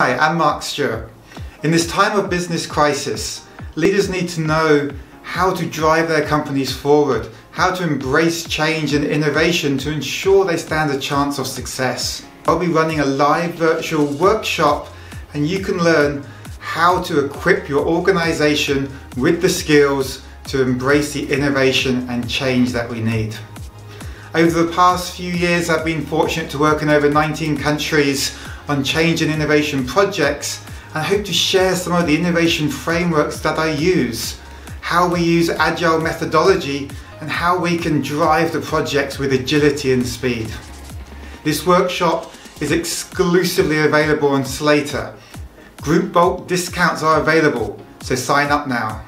Hi, I'm Mark Stuart. In this time of business crisis, leaders need to know how to drive their companies forward, how to embrace change and innovation to ensure they stand a chance of success. I'll be running a live virtual workshop and you can learn how to equip your organization with the skills to embrace the innovation and change that we need. Over the past few years, I've been fortunate to work in over 19 countries on change and innovation projects, and I hope to share some of the innovation frameworks that I use, how we use Agile methodology, and how we can drive the projects with agility and speed. This workshop is exclusively available on Slator. Group bulk discounts are available, so sign up now.